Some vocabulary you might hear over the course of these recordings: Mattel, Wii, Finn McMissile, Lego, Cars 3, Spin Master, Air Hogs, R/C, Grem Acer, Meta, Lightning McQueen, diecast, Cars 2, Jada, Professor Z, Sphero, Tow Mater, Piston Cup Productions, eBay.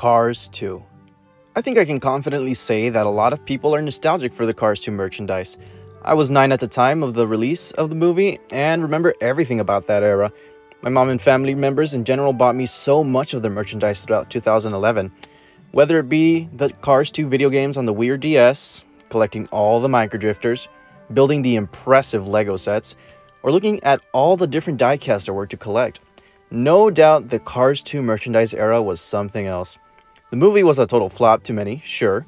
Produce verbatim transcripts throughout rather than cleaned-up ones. Cars two. I think I can confidently say that a lot of people are nostalgic for the Cars two merchandise. I was nine at the time of the release of the movie and remember everything about that era. My mom and family members in general bought me so much of their merchandise throughout two thousand eleven. Whether it be the Cars two video games on the Wii or D S, collecting all the microdrifters, building the impressive Lego sets, or looking at all the different die-casts there were to collect. No doubt the Cars two merchandise era was something else. The movie was a total flop to many, sure,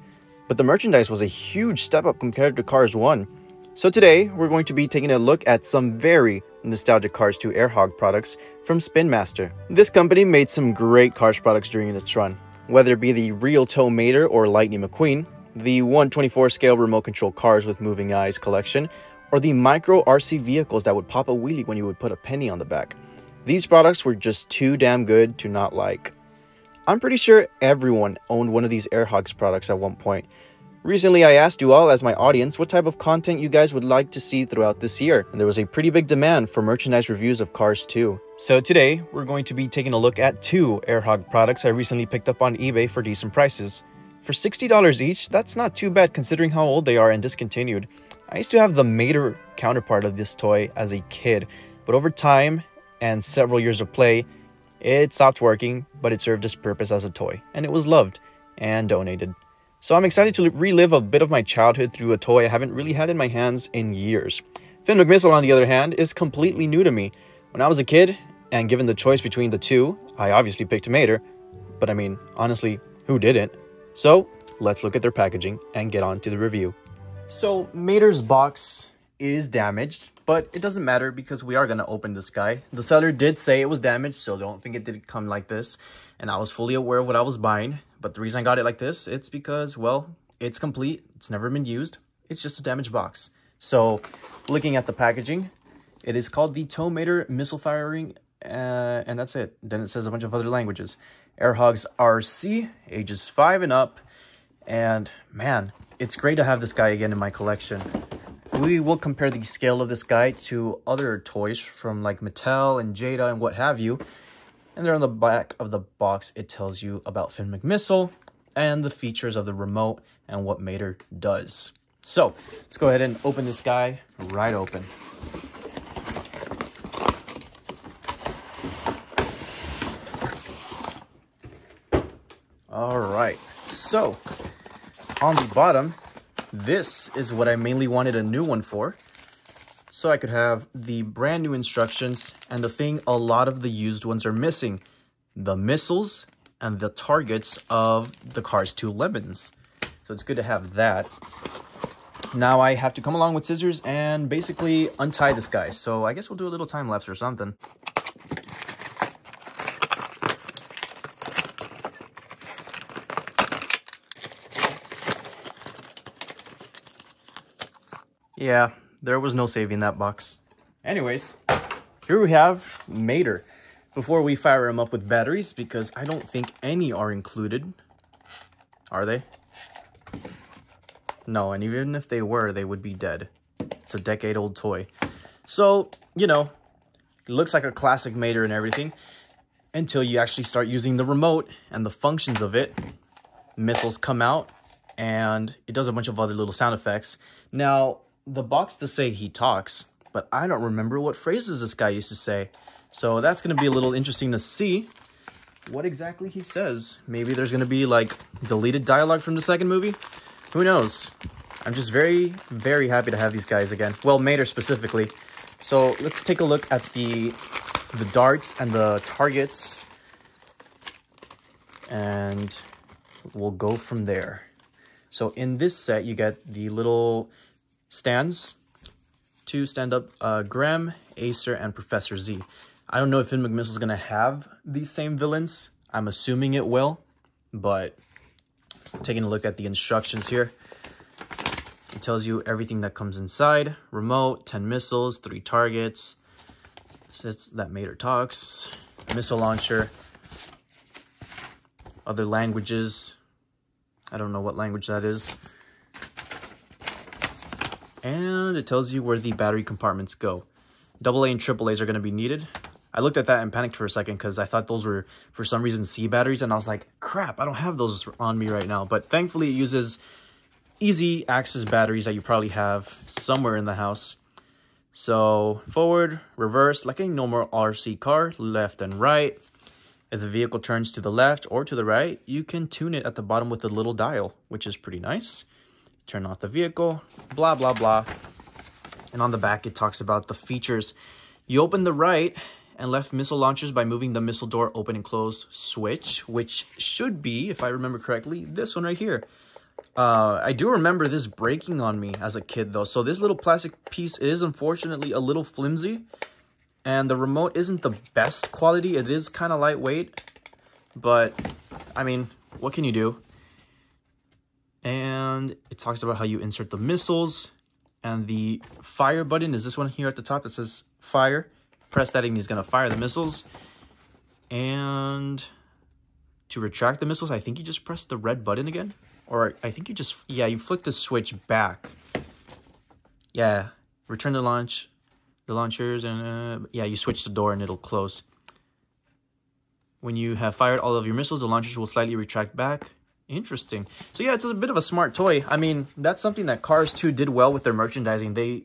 but the merchandise was a huge step up compared to Cars one. So today, we're going to be taking a look at some very nostalgic Cars two Air Hog products from Spin Master. This company made some great Cars products during its run, whether it be the real Tow Mater or Lightning McQueen, the one twenty-fourth scale remote control Cars with moving eyes collection, or the micro R C vehicles that would pop a wheelie when you would put a penny on the back. These products were just too damn good to not like. I'm pretty sure everyone owned one of these Air Hogs products at one point. Recently, I asked you all as my audience what type of content you guys would like to see throughout this year, and there was a pretty big demand for merchandise reviews of Cars two. So today, we're going to be taking a look at two Air Hog products I recently picked up on eBay for decent prices. For sixty dollars each, that's not too bad considering how old they are and discontinued. I used to have the Mater counterpart of this toy as a kid, but over time and several years of play, it stopped working, but it served its purpose as a toy, and it was loved and donated. So I'm excited to relive a bit of my childhood through a toy I haven't really had in my hands in years. Finn McMissile, on the other hand, is completely new to me. When I was a kid, and given the choice between the two, I obviously picked Mater, but I mean, honestly, who didn't? So, let's look at their packaging and get on to the review. So, Mater's box is damaged, but it doesn't matter because we are going to open this guy. The seller did say it was damaged, so don't think it did come like this, and I was fully aware of what I was buying. But the reason I got it like this, it's because, well, it's complete. It's never been used. It's just a damaged box. So, looking at the packaging, it is called the Tow Mater Missile Firing, uh, and that's it. Then it says a bunch of other languages. Air Hogs R C, ages five and up. And, man, it's great to have this guy again in my collection. We will compare the scale of this guy to other toys from, like, Mattel and Jada and what have you. And there on the back of the box, it tells you about Finn McMissile and the features of the remote and what Mater does. So, let's go ahead and open this guy right open. All right. So, on the bottom, this is what I mainly wanted a new one for. So I could have the brand new instructions and the thing a lot of the used ones are missing, the missiles and the targets of the Cars two lemons. So it's good to have that. Now I have to come along with scissors and basically untie this guy. So I guess we'll do a little time lapse or something. Yeah. There was no saving that box. Anyways, here we have Mater. Before we fire them up with batteries, because I don't think any are included. Are they? No, and even if they were, they would be dead. It's a decade-old toy. So, you know, it looks like a classic Mater and everything, until you actually start using the remote and the functions of it. Missiles come out, and it does a bunch of other little sound effects. Now, the box to say he talks, but I don't remember what phrases this guy used to say. So that's going to be a little interesting to see what exactly he says. Maybe there's going to be like deleted dialogue from the second movie. Who knows? I'm just very, very happy to have these guys again. Well, Mater specifically. So let's take a look at the, the darts and the targets. And we'll go from there. So in this set, you get the little stands to stand up uh, Grem, Acer, and Professor Z. I don't know if Finn McMissile is going to have these same villains. I'm assuming it will, but taking a look at the instructions here, it tells you everything that comes inside. Remote, ten missiles, three targets, says that Mater talks, missile launcher, other languages. I don't know what language that is. And it tells you where the battery compartments go. double A and triple A's are going to be needed. I looked at that and panicked for a second because I thought those were, for some reason, C batteries. And I was like, crap, I don't have those on me right now. But thankfully, it uses easy access batteries that you probably have somewhere in the house. So forward, reverse, like a normal R C car, left and right. If the vehicle turns to the left or to the right, you can tune it at the bottom with a little dial, which is pretty nice. Turn off the vehicle, blah, blah, blah. And on the back, it talks about the features. You open the right and left missile launchers by moving the missile door open and close switch, which should be, if I remember correctly, this one right here. Uh, I do remember this breaking on me as a kid, though. So this little plastic piece is unfortunately a little flimsy. And the remote isn't the best quality. It is kind of lightweight, but I mean, what can you do? And it talks about how you insert the missiles, and the fire button is this one here at the top that says fire. Press that and he's gonna fire the missiles. And to retract the missiles, I think you just press the red button again, or I think you just, yeah, you flick the switch back. Yeah, return to launch. The launchers and uh, yeah, you switch the door and it'll close. When you have fired all of your missiles, the launchers will slightly retract back. Interesting. So yeah, it's a bit of a smart toy. I mean, that's something that Cars two did well with their merchandising. They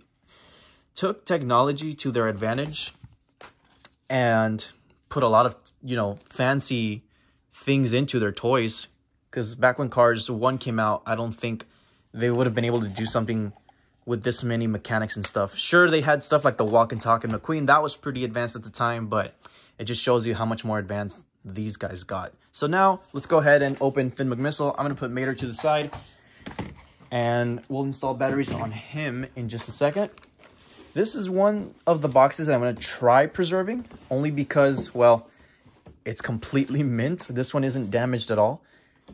took technology to their advantage and put a lot of, you know, fancy things into their toys. Because back when Cars one came out, I don't think they would have been able to do something with this many mechanics and stuff. Sure, they had stuff like the walk and talk and McQueen. That was pretty advanced at the time, but it just shows you how much more advanced these guys got. So now let's go ahead and open Finn McMissile. I'm gonna put Mater to the side and we'll install batteries on him in just a second. This is one of the boxes that I'm gonna try preserving only because, well, it's completely mint. This one isn't damaged at all.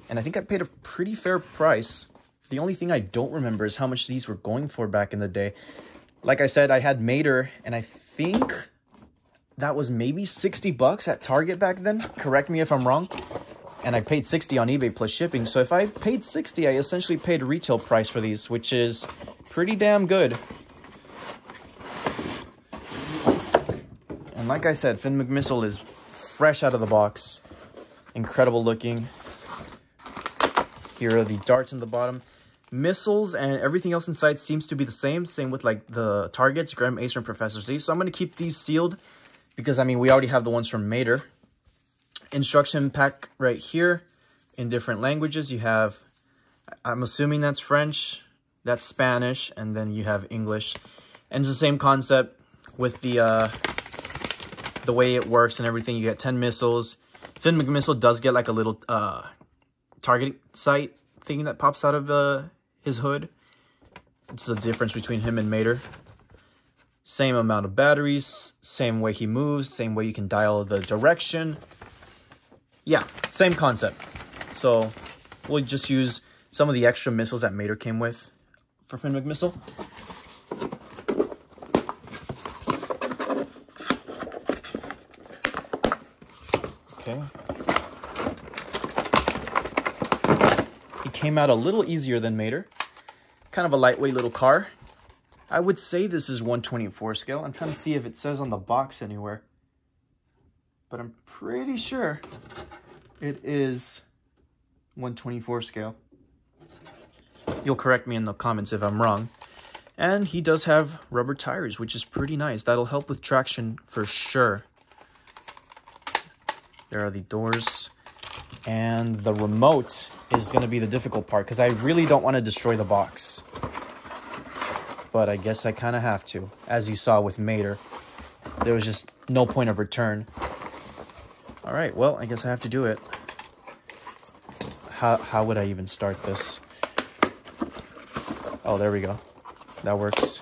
And I think I paid a pretty fair price. The only thing I don't remember is how much these were going for back in the day. Like I said, I had Mater, and I think that was maybe sixty bucks at Target back then. Correct me if I'm wrong. And I paid sixty on eBay plus shipping. So if I paid sixty, I essentially paid retail price for these, which is pretty damn good. And like I said, Finn McMissile is fresh out of the box. Incredible looking. Here are the darts in the bottom. Missiles and everything else inside seems to be the same. Same with like the targets, Grem Acer and Professor Z. So I'm going to keep these sealed because, I mean, we already have the ones from Mater. Instruction pack right here in different languages. You have, I'm assuming that's French, that's Spanish, and then you have English. And it's the same concept with the, uh, the way it works and everything. You get ten missiles. Finn McMissile does get like a little uh, target sight thing that pops out of uh, his hood. It's the difference between him and Mater. Same amount of batteries, same way he moves, same way you can dial the direction. Yeah, same concept. So we'll just use some of the extra missiles that Mater came with for Finn McMissile. Okay. Came out a little easier than Mater. Kind of a lightweight little car. I would say this is one twenty-four scale. I'm trying to see if it says on the box anywhere. But I'm pretty sure it is one twenty-four scale. You'll correct me in the comments if I'm wrong. And he does have rubber tires, which is pretty nice. That'll help with traction for sure. There are the doors. And the remote is going to be the difficult part because I really don't want to destroy the box. But I guess I kind of have to. As you saw with Mater, there was just no point of return. All right, well, I guess I have to do it. How, how would I even start this? Oh, there we go. That works.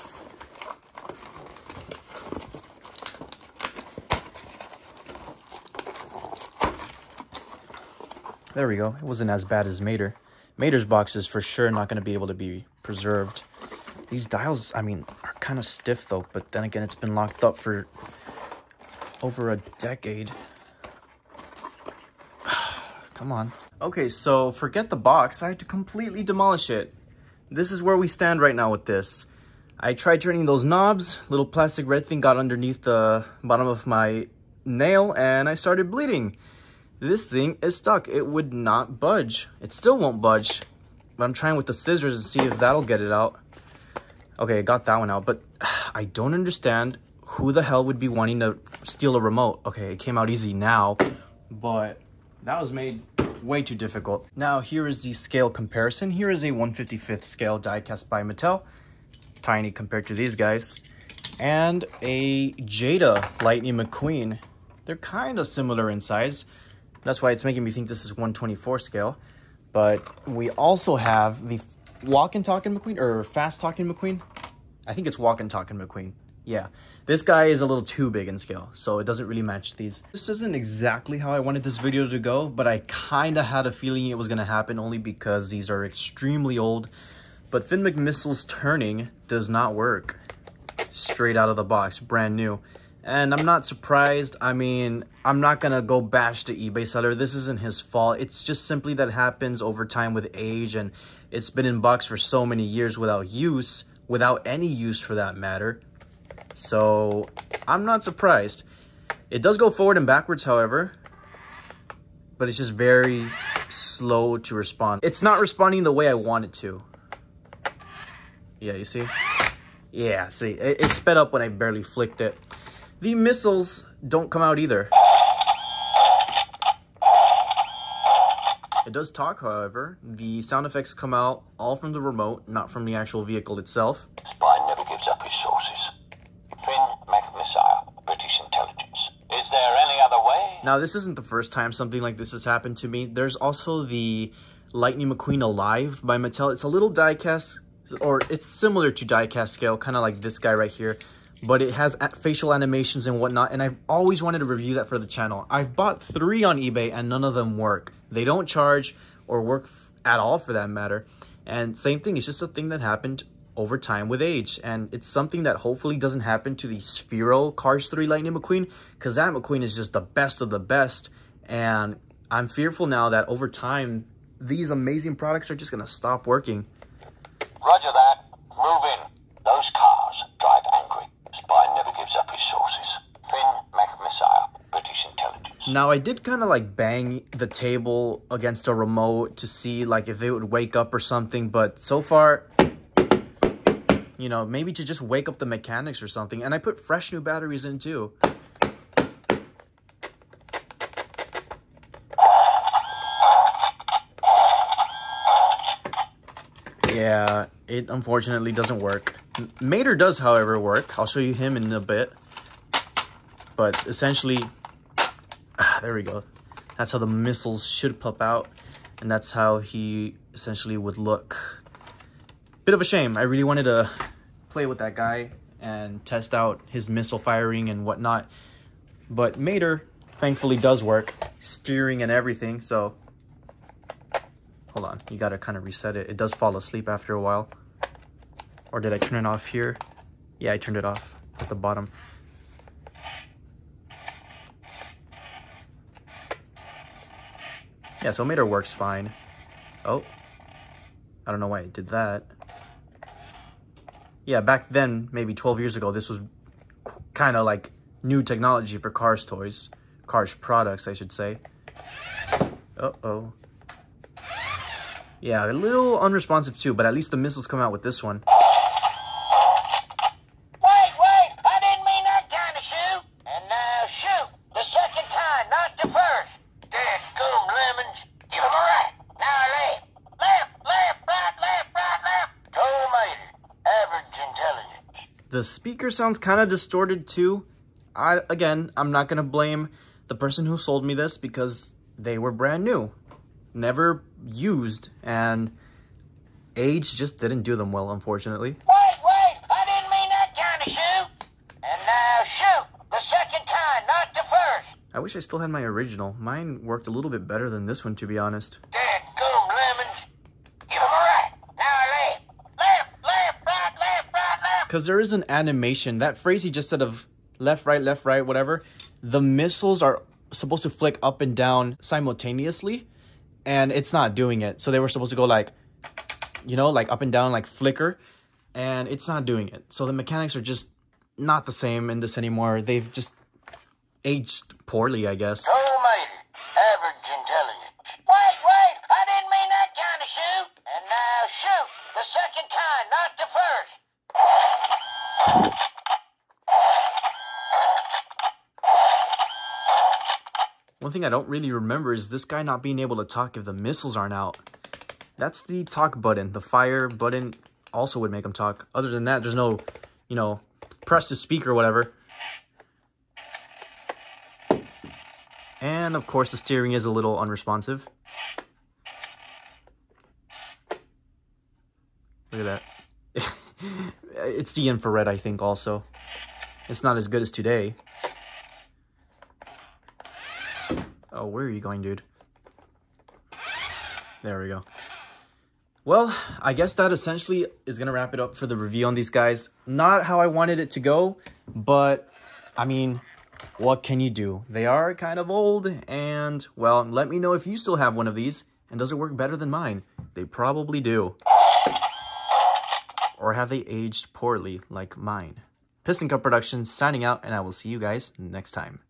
There we go. It wasn't as bad as Mater. Mater's box is for sure not going to be able to be preserved. These dials, I mean, are kind of stiff, though. But then again, it's been locked up for over a decade. Come on. Okay, so forget the box. I had to completely demolish it. This is where we stand right now with this. I tried turning those knobs. Little plastic red thing got underneath the bottom of my nail and I started bleeding. This thing is stuck. It would not budge. It still won't budge. But I'm trying with the scissors to see if that'll get it out. Okay, I got that one out, but I don't understand who the hell would be wanting to steal a remote. Okay, it came out easy now, but that was made way too difficult. Now, here is the scale comparison. Here is a one fifty-fifth scale die cast by Mattel. Tiny compared to these guys. And a Jada Lightning McQueen. They're kind of similar in size. That's why it's making me think this is one twenty-four scale. But we also have the Walkin' Talkin' McQueen, or Fast Talkin' McQueen. I think it's Walkin' Talkin' McQueen. Yeah, this guy is a little too big in scale, so it doesn't really match these. This isn't exactly how I wanted this video to go, but I kind of had a feeling it was going to happen only because these are extremely old. But Finn McMissile's turning does not work straight out of the box, brand new. And I'm not surprised. I mean, I'm not going to go bash the eBay seller. This isn't his fault. It's just simply that it happens over time with age, and it's been in box for so many years without use, without any use for that matter. So I'm not surprised. It does go forward and backwards, however, but it's just very slow to respond. It's not responding the way I want it to. Yeah, you see? Yeah, see, it, it sped up when I barely flicked it. The missiles don't come out either. It does talk, however. The sound effects come out all from the remote, not from the actual vehicle itself. Spy never gives up his sources. Finn McMissile, British intelligence. Is there any other way? Now, this isn't the first time something like this has happened to me. There's also the Lightning McQueen Alive by Mattel. It's a little die-cast, or it's similar to die-cast scale, kind of like this guy right here. But it has facial animations and whatnot, and I've always wanted to review that for the channel. I've bought three on eBay, and none of them work. They don't charge or work at all, for that matter. And same thing, it's just a thing that happened over time with age. And it's something that hopefully doesn't happen to the Sphero Cars three Lightning McQueen, because that McQueen is just the best of the best. And I'm fearful now that over time, these amazing products are just going to stop working. Roger that. Move in. Those cars drive angry. Spy never gives up his sources. Finn McMissile, British intelligence. Now, I did kind of like bang the table against a remote to see like if it would wake up or something, but so far, you know, maybe to just wake up the mechanics or something. And I put fresh new batteries in too. Yeah, it unfortunately doesn't work. Mater does, however, work. I'll show you him in a bit. But essentially, ah, there we go. That's how the missiles should pop out. And that's how he essentially would look. Bit of a shame. I really wanted to play with that guy and test out his missile firing and whatnot. But Mater, thankfully, does work. Steering and everything, so... Hold on, you gotta kind of reset it. It does fall asleep after a while. Or did I turn it off here? Yeah, I turned it off at the bottom. Yeah, so Mater works fine. Oh, I don't know why it did that. Yeah, back then, maybe twelve years ago, this was kind of like new technology for Cars toys. Cars products, I should say. Uh-oh. Yeah, a little unresponsive too, but at least the missiles come out with this one. Wait, wait, I didn't mean that kind of shoot. And now shoot, the second time, not the first. Dead gum lemons, give them a right. Now left, left, left, right, left, right, left. Tow Mater, average intelligence. The speaker sounds kind of distorted too. I Again, I'm not going to blame the person who sold me this because they were brand new. Never used, and age just didn't do them well, unfortunately. Wait, wait, I didn't mean that kind of shoot. And now shoot, the second time, not the first. I wish I still had my original. Mine worked a little bit better than this one, to be honest. Dead gum lemons, give them a right. Now left, left, left, right, left, right, left. Because there is an animation. That phrase he just said of left, right, left, right, whatever, the missiles are supposed to flick up and down simultaneously. And it's not doing it. So they were supposed to go like, you know, like up and down, like flicker. And it's not doing it. So the mechanics are just not the same in this anymore. They've just aged poorly, I guess. Tow Mater, average intelligence. Wait, wait, I didn't mean that kind of shoot. And now shoot, the second kind, not the first. One thing I don't really remember is this guy not being able to talk if the missiles aren't out. That's the talk button. The fire button also would make him talk. Other than that, there's no, you know, press to speak or whatever. And, of course, the steering is a little unresponsive. Look at that. It's the infrared, I think, also. It's not as good as today. Oh, where are you going, dude? There we go. Well, I guess that essentially is going to wrap it up for the review on these guys. Not how I wanted it to go, but, I mean, what can you do? They are kind of old, and, well, let me know if you still have one of these, and does it work better than mine? They probably do. Or have they aged poorly like mine? Piston Cup Productions signing out, and I will see you guys next time.